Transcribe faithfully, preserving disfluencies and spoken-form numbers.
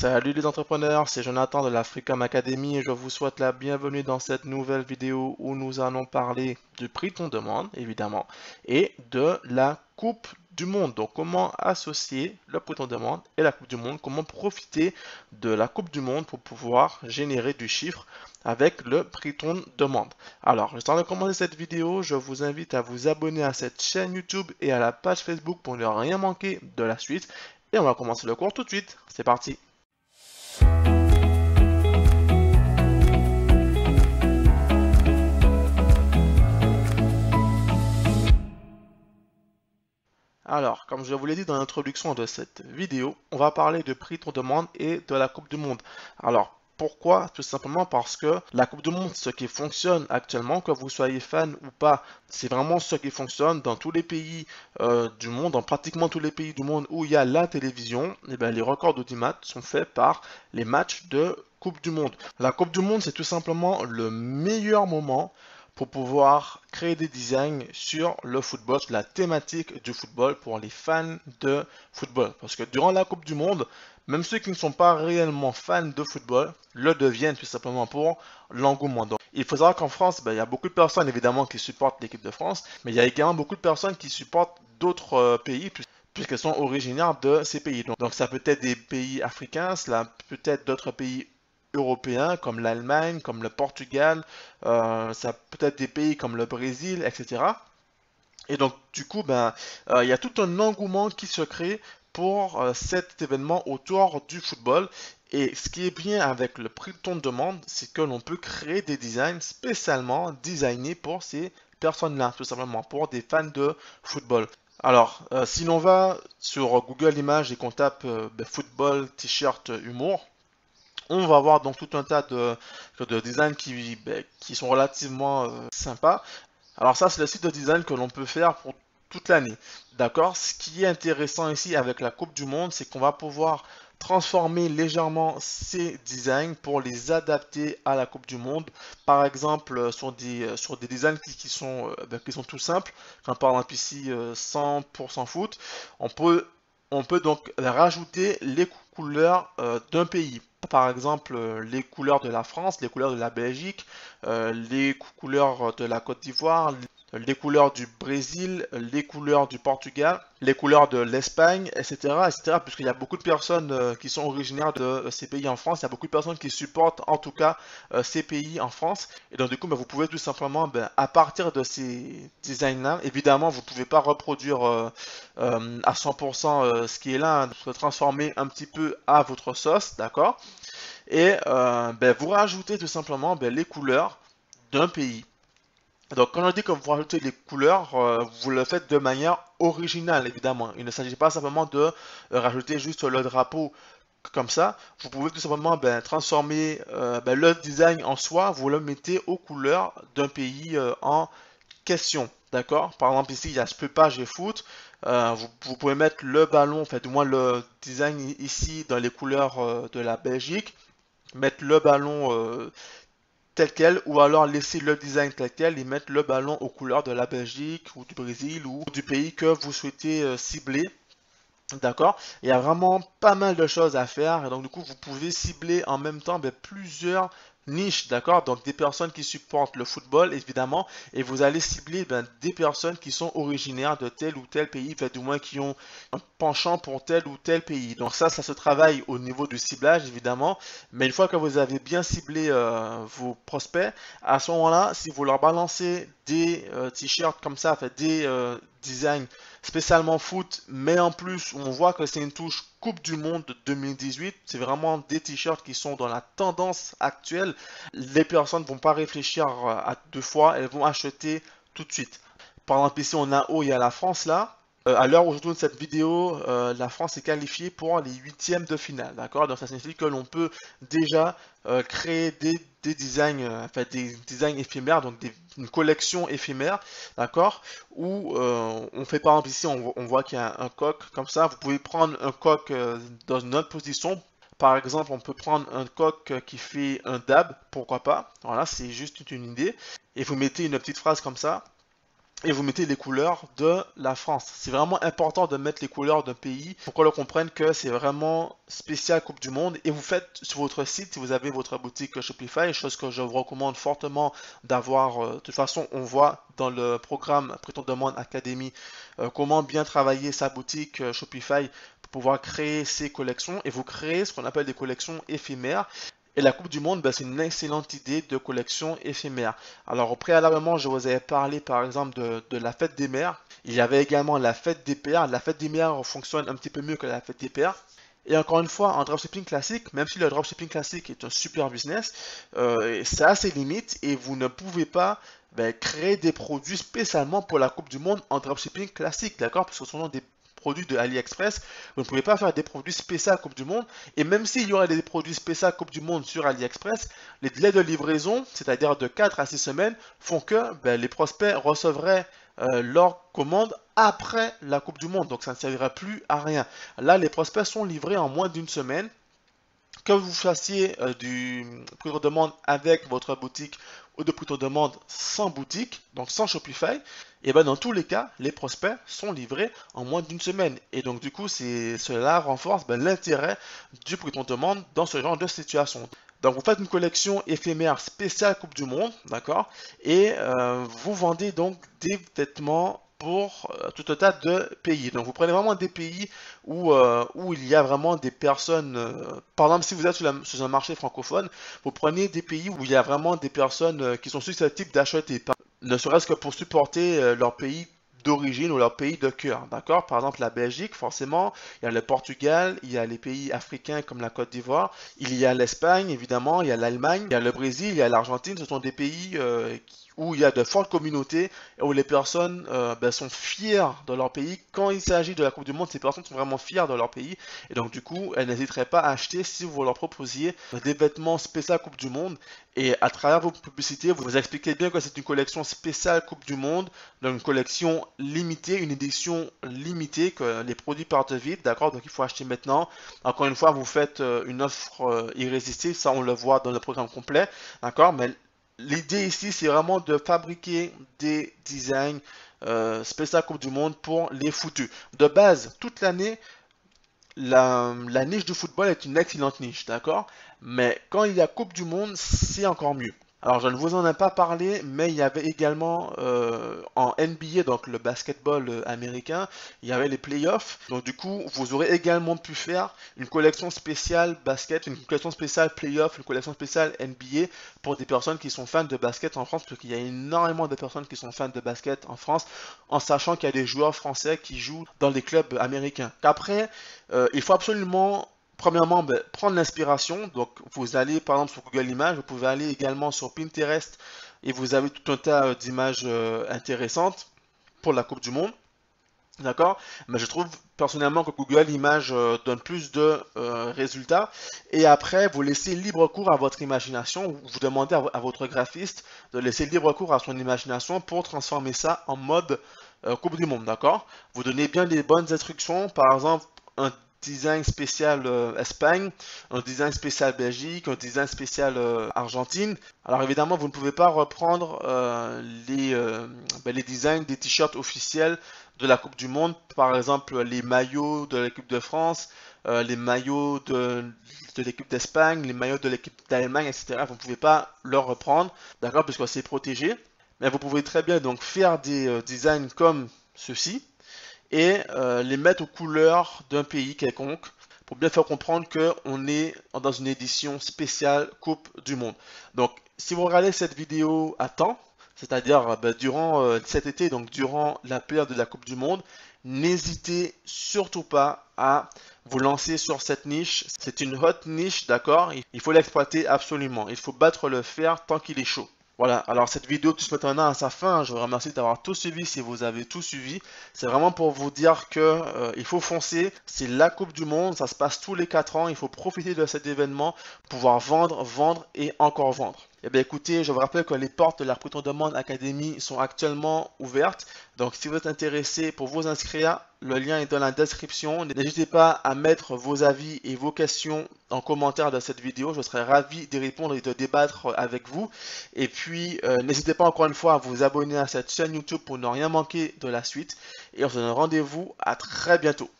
Salut les entrepreneurs, c'est Jonathan de la Freecom Academy et je vous souhaite la bienvenue dans cette nouvelle vidéo où nous allons parler du print-on-demand évidemment et de la Coupe du Monde. Donc comment associer le print-on-demand et la Coupe du Monde, comment profiter de la Coupe du Monde pour pouvoir générer du chiffre avec le print-on-demand. Alors, juste avant de commencer cette vidéo, je vous invite à vous abonner à cette chaîne YouTube et à la page Facebook pour ne rien manquer de la suite. Et on va commencer le cours tout de suite, c'est parti. Alors, comme je vous l'ai dit dans l'introduction de cette vidéo, on va parler de print-on-demand et de la Coupe du Monde. Alors, pourquoi? Tout simplement parce que la Coupe du Monde, ce qui fonctionne actuellement, que vous soyez fan ou pas, c'est vraiment ce qui fonctionne dans tous les pays euh, du monde, dans pratiquement tous les pays du monde où il y a la télévision. Et bien, les records d'audimat sont faits par les matchs de Coupe du Monde. La Coupe du Monde, c'est tout simplement le meilleur moment pour pouvoir créer des designs sur le football, sur la thématique du football pour les fans de football. Parce que durant la Coupe du Monde, même ceux qui ne sont pas réellement fans de football le deviennent tout simplement pour l'engouement. Donc, il faut savoir qu'en France, ben, il y a beaucoup de personnes évidemment qui supportent l'équipe de France, mais il y a également beaucoup de personnes qui supportent d'autres euh, pays, puisqu'elles sont originaires de ces pays. Donc, donc ça peut être des pays africains, cela peut être d'autres pays européens comme l'Allemagne, comme le Portugal, euh, ça peut être des pays comme le Brésil, et cetera. Et donc du coup, ben, euh, il y a tout un engouement qui se crée pour euh, cet événement autour du football. Et ce qui est bien avec le print-on-demand, c'est que l'on peut créer des designs spécialement designés pour ces personnes-là, tout simplement pour des fans de football. Alors, euh, si l'on va sur Google Images et qu'on tape euh, football, t-shirt, humour, on va avoir donc tout un tas de, de designs qui, qui sont relativement euh, sympas. Alors ça, c'est le site de design que l'on peut faire pour toute l'année. D'accord? Ce qui est intéressant ici avec la Coupe du Monde, c'est qu'on va pouvoir transformer légèrement ces designs pour les adapter à la Coupe du Monde. Par exemple, sur des, sur des designs qui, qui, sont, qui sont tout simples, comme par exemple ici cent pour cent foot, on peut, on peut donc rajouter les couleurs euh, d'un pays. Par exemple, les couleurs de la France, les couleurs de la Belgique, euh, les couleurs de la Côte d'Ivoire, les couleurs du Brésil, les couleurs du Portugal, les couleurs de l'Espagne, et cetera, et cetera. Puisqu'il y a beaucoup de personnes euh, qui sont originaires de euh, ces pays en France, il y a beaucoup de personnes qui supportent en tout cas euh, ces pays en France. Et donc du coup, ben, vous pouvez tout simplement, ben, à partir de ces designs-là, évidemment, vous ne pouvez pas reproduire euh, euh, à cent pour cent euh, ce qui est là, hein, vous pouvez transformer un petit peu à votre sauce, d'accord? Et euh, ben, vous rajoutez tout simplement ben, les couleurs d'un pays. Donc quand on dit que vous rajoutez les couleurs, euh, vous le faites de manière originale évidemment. Il ne s'agit pas simplement de rajouter juste le drapeau comme ça. Vous pouvez tout simplement ben, transformer euh, ben, le design en soi, vous le mettez aux couleurs d'un pays euh, en question. D'accord? Par exemple ici il y a Spépage et Foot. Euh, vous, vous pouvez mettre le ballon, enfin du moins le design ici dans les couleurs euh, de la Belgique. Mettre le ballon euh, tel quel, ou alors laisser le design tel quel et mettre le ballon aux couleurs de la Belgique ou du Brésil ou du pays que vous souhaitez euh, cibler. D'accord? Il y a vraiment pas mal de choses à faire et donc du coup vous pouvez cibler en même temps ben, plusieurs niche, d'accord? Donc des personnes qui supportent le football, évidemment, et vous allez cibler ben, des personnes qui sont originaires de tel ou tel pays, enfin, du moins qui ont un penchant pour tel ou tel pays. Donc ça, ça se travaille au niveau du ciblage, évidemment, mais une fois que vous avez bien ciblé euh, vos prospects, à ce moment-là, si vous leur balancez des euh, t-shirts comme ça, enfin, des euh, designs spécialement foot, mais en plus, on voit que c'est une touche Coupe du Monde deux mille dix-huit, c'est vraiment des t-shirts qui sont dans la tendance actuelle. Les personnes ne vont pas réfléchir à deux fois, elles vont acheter tout de suite. Par exemple ici on a haut, il y a la France là. Euh, à l'heure où je tourne cette vidéo, euh, la France est qualifiée pour les huitièmes de finale, d'accord? Donc ça signifie que l'on peut déjà euh, créer des, des designs, euh, enfin des designs éphémères, donc des, une collection éphémère, d'accord? Où euh, on fait par exemple ici, on, on voit qu'il y a un, un coq comme ça. Vous pouvez prendre un coq euh, dans une autre position. Par exemple, on peut prendre un coq qui fait un dab, pourquoi pas? Voilà, c'est juste une idée. Et vous mettez une petite phrase comme ça. et vous mettez les couleurs de la France. C'est vraiment important de mettre les couleurs d'un pays pour qu'on le comprenne que c'est vraiment spécial Coupe du Monde. Et vous faites sur votre site, si vous avez votre boutique Shopify, chose que je vous recommande fortement d'avoir. De toute façon, on voit dans le programme Print-on-Demand Academy euh, comment bien travailler sa boutique euh, Shopify pour pouvoir créer ses collections. Et vous créez ce qu'on appelle des collections éphémères. Et la Coupe du Monde, ben, c'est une excellente idée de collection éphémère. Alors, au préalablement, je vous avais parlé, par exemple, de, de la fête des mères. Il y avait également la fête des pères. La fête des mères fonctionne un petit peu mieux que la fête des pères. Et encore une fois, en dropshipping classique, même si le dropshipping classique est un super business, euh, ça a ses limites et vous ne pouvez pas ben, créer des produits spécialement pour la Coupe du Monde en dropshipping classique, d'accord? Parce que ce sont des produits de AliExpress, vous ne pouvez pas faire des produits spéciaux Coupe du Monde. Et même s'il y aurait des produits spéciaux Coupe du Monde sur AliExpress, les délais de livraison, c'est-à-dire de quatre à six semaines, font que ben, les prospects recevraient euh, leur commande après la Coupe du Monde. Donc ça ne servira plus à rien. Là, les prospects sont livrés en moins d'une semaine. Que vous fassiez euh, du prix-on-demande avec votre boutique ou de prix-on-demande sans boutique, donc sans Shopify, et bien dans tous les cas, les prospects sont livrés en moins d'une semaine. Et donc du coup, cela renforce ben, l'intérêt du prix-on-demande dans ce genre de situation. Donc vous faites une collection éphémère spéciale Coupe du Monde, d'accord, et euh, vous vendez donc des vêtements pour tout un tas de pays. Donc vous prenez vraiment des pays où, euh, où il y a vraiment des personnes, euh, par exemple si vous êtes sur un marché francophone, vous prenez des pays où il y a vraiment des personnes euh, qui sont susceptibles d'acheter, ne serait-ce que pour supporter euh, leur pays d'origine ou leur pays de cœur, d'accord? Par exemple la Belgique, forcément, il y a le Portugal, il y a les pays africains comme la Côte d'Ivoire, il y a l'Espagne évidemment, il y a l'Allemagne, il y a le Brésil, il y a l'Argentine, ce sont des pays euh, où il y a de fortes communautés et où les personnes euh, ben, sont fières de leur pays. Quand il s'agit de la Coupe du Monde, ces personnes sont vraiment fières de leur pays et donc du coup, elles n'hésiteraient pas à acheter si vous leur proposiez des vêtements spéciaux Coupe du Monde. Et à travers vos publicités, vous expliquez bien que c'est une collection spéciale Coupe du Monde, donc une collection limitée, une édition limitée, que les produits partent vite, d'accord? Donc il faut acheter maintenant. Encore une fois, vous faites une offre irrésistible, ça on le voit dans le programme complet, d'accord? Mais l'idée ici, c'est vraiment de fabriquer des designs euh, spécial Coupe du Monde pour les foutus. De base, toute l'année, la, la niche du football est une excellente niche, d'accord? Mais quand il y a Coupe du Monde, c'est encore mieux. Alors, je ne vous en ai pas parlé, mais il y avait également euh, en N B A, donc le basketball américain, il y avait les playoffs. Donc, du coup, vous aurez également pu faire une collection spéciale basket, une collection spéciale playoff, une collection spéciale N B A pour des personnes qui sont fans de basket en France, parce qu'il y a énormément de personnes qui sont fans de basket en France, en sachant qu'il y a des joueurs français qui jouent dans les clubs américains. Après, euh, il faut absolument... Premièrement, ben, prendre l'inspiration, donc vous allez par exemple sur Google Images, vous pouvez aller également sur Pinterest et vous avez tout un tas d'images euh, intéressantes pour la Coupe du Monde, d'accord? Mais je trouve personnellement que Google Images euh, donne plus de euh, résultats et après vous laissez libre cours à votre imagination, vous demandez à, à votre graphiste de laisser libre cours à son imagination pour transformer ça en mode euh, Coupe du Monde, d'accord? Vous donnez bien les bonnes instructions, par exemple un design spécial euh, Espagne, un design spécial Belgique, un design spécial euh, Argentine. Alors évidemment, vous ne pouvez pas reprendre euh, les, euh, ben, les designs des t-shirts officiels de la Coupe du Monde. Par exemple, les maillots de l'équipe de France, euh, les maillots de, de l'équipe d'Espagne, les maillots de l'équipe d'Allemagne, et cetera. Vous ne pouvez pas leur reprendre, d'accord, parce que c'est protégé. Mais vous pouvez très bien donc faire des euh, designs comme ceci et euh, les mettre aux couleurs d'un pays quelconque pour bien faire comprendre qu'on est dans une édition spéciale Coupe du Monde. Donc, si vous regardez cette vidéo à temps, c'est-à-dire ben, durant euh, cet été, donc durant la période de la Coupe du Monde, n'hésitez surtout pas à vous lancer sur cette niche. C'est une hot niche, d'accord? Il faut l'exploiter absolument. Il faut battre le fer tant qu'il est chaud. Voilà, alors cette vidéo touche maintenant à sa fin, je vous remercie d'avoir tout suivi si vous avez tout suivi. C'est vraiment pour vous dire que euh, il faut foncer, c'est la Coupe du Monde, ça se passe tous les quatre ans, il faut profiter de cet événement, pouvoir vendre, vendre et encore vendre. Eh bien écoutez, je vous rappelle que les portes de la Print-on-Demand Academy sont actuellement ouvertes. Donc si vous êtes intéressé pour vous inscrire, le lien est dans la description. N'hésitez pas à mettre vos avis et vos questions en commentaire de cette vidéo. Je serai ravi d'y répondre et de débattre avec vous. Et puis euh, n'hésitez pas encore une fois à vous abonner à cette chaîne YouTube pour ne rien manquer de la suite. Et on se donne rendez-vous à très bientôt.